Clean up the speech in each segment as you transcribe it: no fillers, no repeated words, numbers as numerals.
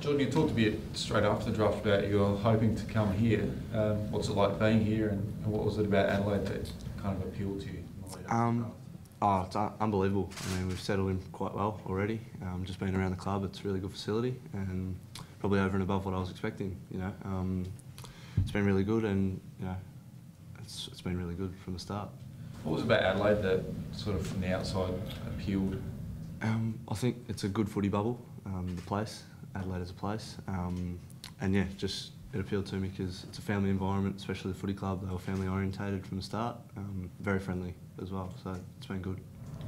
Jordan, you talked a bit straight after the draft about your hoping to come here. What's it like being here, and what was it about Adelaide that kind of appealed to you? Oh, it's unbelievable. I mean, we've settled in quite well already. Just being around the club, it's a really good facility, and probably over and above what I was expecting. You know, it's been really good, and you know, it's been really good from the start. What was it about Adelaide that sort of from the outside appealed? I think it's a good footy bubble. The place, Adelaide is a place, and yeah, just it appealed to me because it's a family environment, especially the footy club. They were family orientated from the start, very friendly as well, so it's been good.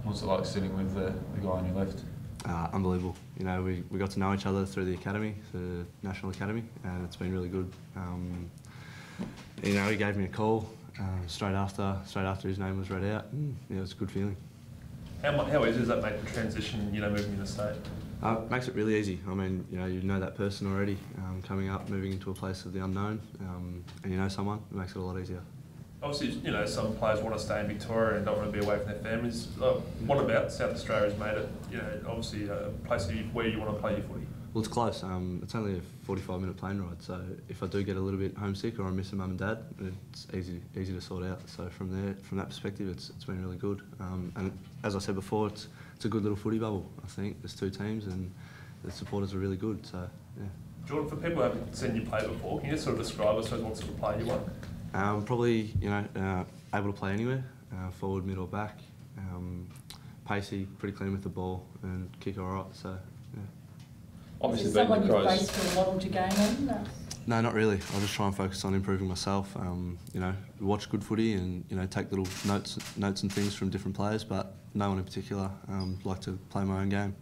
What's it like sitting with the guy on your left? Unbelievable. You know, we got to know each other through the academy, the National Academy, and it's been really good. You know, he gave me a call straight after his name was read out, and yeah, it was a good feeling. How easy does that make the transition, you know, moving to the state? Makes it really easy. I mean, you know that person already. Coming up, moving into a place of the unknown, and you know someone, it makes it a lot easier. Obviously, you know, some players want to stay in Victoria and don't want to be away from their families. What about South Australia has made it, you know, obviously a place where you want to play your footy? Well, it's close. It's only a 45-minute plane ride, so if I do get a little bit homesick or I miss mum and dad, it's easy to sort out. So from that perspective, it's been really good. And as I said before, it's a good little footy bubble. I think there's two teams and the supporters are really good. So yeah. Jordan, for people who haven't seen you play before, can you sort of describe us what sort of player you want? Probably, you know, able to play anywhere, forward, mid or back. Pacey, pretty clean with the ball, and kick alright. So. Obviously is someone you've based your model to game on? No, not really. I just try and focus on improving myself. You know, watch good footy and you know take little notes and things from different players, but no one in particular. Like to play my own game.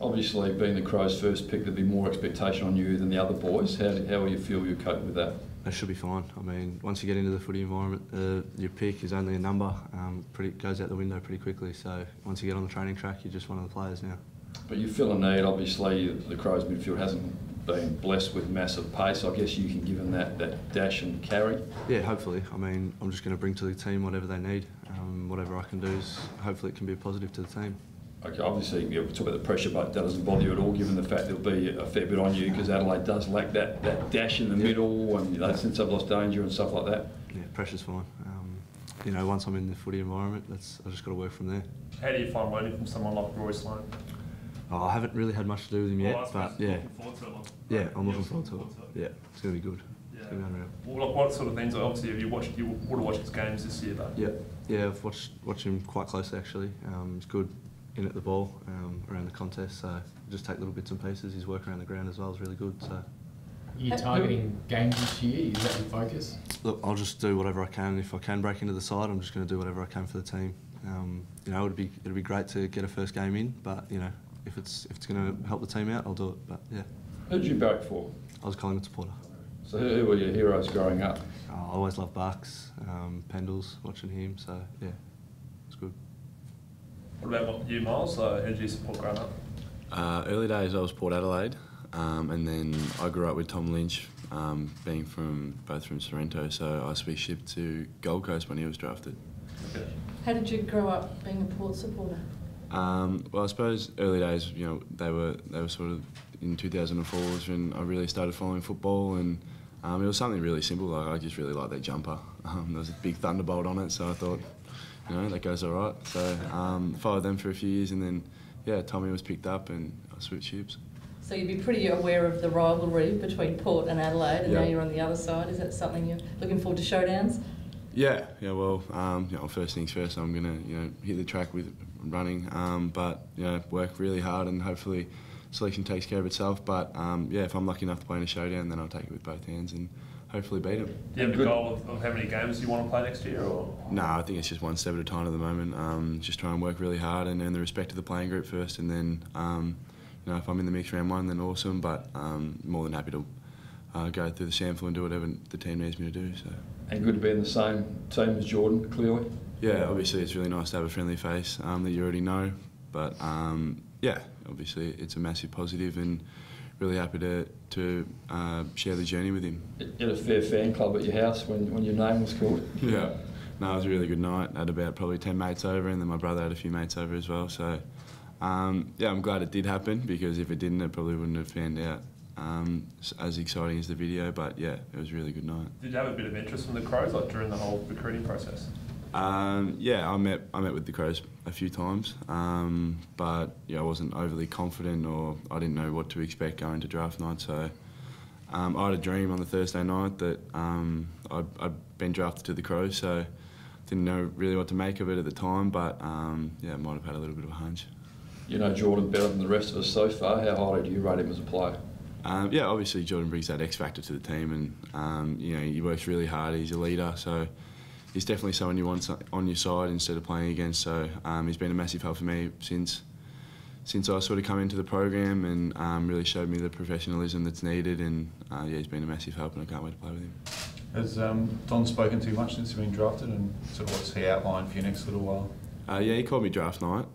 Obviously, being the Crows' first pick, there'd be more expectation on you than the other boys. How will you feel you cope with that? It should be fine. I mean, once you get into the footy environment, your pick is only a number. It goes out the window pretty quickly. So once you get on the training track, you're just one of the players now. But you feel a need, obviously, the Crows midfield hasn't been blessed with massive pace. I guess you can give them that dash and carry. Yeah, hopefully. I mean, I'm just going to bring to the team whatever they need. Whatever I can do is hopefully it can be a positive to the team. Okay, obviously, you know, we talk about the pressure, but that doesn't bother you at all, given the fact there'll be a fair bit on you because Adelaide does lack that dash in the middle and you know, since they've lost danger and stuff like that. Yeah, pressure's fine. You know, once I'm in the footy environment, I've just got to work from there. How do you find learning from someone like Rory Sloane? Oh, I haven't really had much to do with him yet, but yeah. I'm looking forward to it. Yeah, it's going to be good. Yeah. It's going to be unreal. Well, like, what sort of things, obviously, have you watched? You would have watched his games this year, though. Yeah, yeah, I've watched him quite closely, actually. He's good in at the ball, around the contest, so just take little bits and pieces. His work around the ground as well is really good, so. Are you targeting games this year? Is that your focus? Look, I'll just do whatever I can. If I can break into the side, I'm just going to do whatever I can for the team. You know, it'd be great to get a first game in, but, you know, if it's going to help the team out, I'll do it, but yeah. Who did you back for? I was a Collingwood supporter. So who were your heroes growing up? I always loved Bucks, Pendles, watching him, so yeah, it's good. What about you, Miles? How did you support growing up? Early days I was Port Adelaide, and then I grew up with Tom Lynch, being both from Sorrento, so I was shipped to Gold Coast when he was drafted. Okay. How did you grow up being a Port supporter? Well, I suppose early days, you know, they were sort of in 2004 was when I really started following football, and it was something really simple. Like I just really liked their jumper. There was a big thunderbolt on it, so I thought, you know, that goes all right. So followed them for a few years, and then yeah, Tommy was picked up, and I switched ships. So you'd be pretty aware of the rivalry between Port and Adelaide, and yep. Now you're on the other side. Is that something you're looking forward to showdowns? Yeah, yeah. Well, you know, first things first. I'm gonna, you know, hit the track with running, but you know, work really hard, and hopefully, selection takes care of itself. But yeah, if I'm lucky enough to play in a showdown, then I'll take it with both hands and hopefully beat them. Do you have a goal of how many games you want to play next year, or? No, I think it's just one step at a time at the moment. Just try and work really hard and earn the respect of the playing group first, and then you know, if I'm in the mix round one, then awesome. But more than happy to go through the sample and do whatever the team needs me to do. So. And good to be in the same team as Jordan, clearly. Yeah, obviously it's really nice to have a friendly face that you already know. But yeah, obviously it's a massive positive, and really happy to share the journey with him. You had a fair fan club at your house when your name was called. Yeah, no, it was a really good night. I had about probably 10 mates over, and then my brother had a few mates over as well. So yeah, I'm glad it did happen, because if it didn't, I probably wouldn't have found out. as exciting as the video, but yeah, it was a really good night. Did you have a bit of interest from the Crows, like during the whole recruiting process? Yeah, I met with the Crows a few times, but yeah, I wasn't overly confident, or I didn't know what to expect going to draft night. So I had a dream on the Thursday night that I'd been drafted to the Crows, so didn't know really what to make of it at the time, but yeah, might have had a little bit of a hunch. You know Jordan better than the rest of us so far. How high do you rate him as a player? Yeah, obviously Jordan brings that X factor to the team, and you know, he works really hard. He's a leader, so he's definitely someone you want on your side instead of playing against. So he's been a massive help for me since I sort of come into the program, and really showed me the professionalism that's needed. And yeah, he's been a massive help, and I can't wait to play with him. Has Don spoken to you much since you've been drafted, and sort of what's he outlined for your next little while? Yeah, he called me draft night,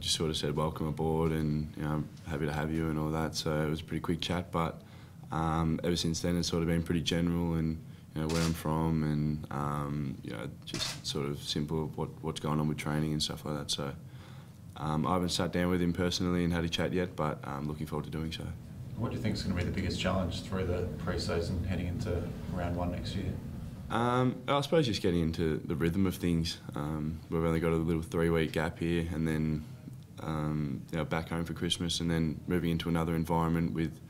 just sort of said welcome aboard and, you know, happy to have you and all that, so it was a pretty quick chat, but ever since then it's sort of been pretty general and, you know, where I'm from and, you know, just sort of simple what's going on with training and stuff like that, so I haven't sat down with him personally and had a chat yet, but I'm looking forward to doing so. What do you think is going to be the biggest challenge through the pre-season heading into round one next year? I suppose just getting into the rhythm of things. We've only got a little 3-week gap here, and then you know, back home for Christmas, and then moving into another environment with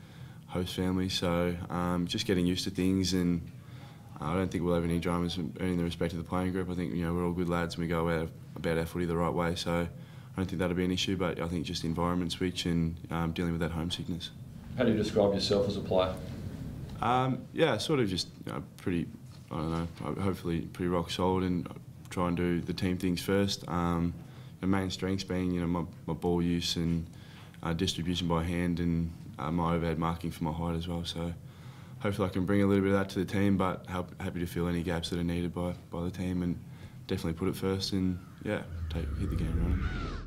host family. So just getting used to things, and I don't think we'll have any dramas in earning the respect of the playing group. I think, you know, we're all good lads and we go out about our footy the right way. So I don't think that'll be an issue, but I think just environment switch and dealing with that homesickness. How do you describe yourself as a player? Yeah, sort of just, you know, pretty, I don't know, hopefully pretty rock solid, and try and do the team things first. The main strengths being, you know, my ball use and distribution by hand, and my overhead marking for my height as well. So hopefully I can bring a little bit of that to the team, but happy to fill any gaps that are needed by the team, and definitely put it first and, yeah, hit the game running.